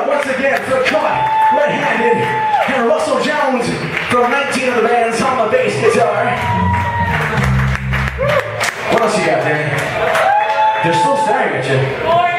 out once again for Caught Red-Handed and Russell Jones from 19 of the bands on the bass guitar. What else you got, man? They're still staring at you.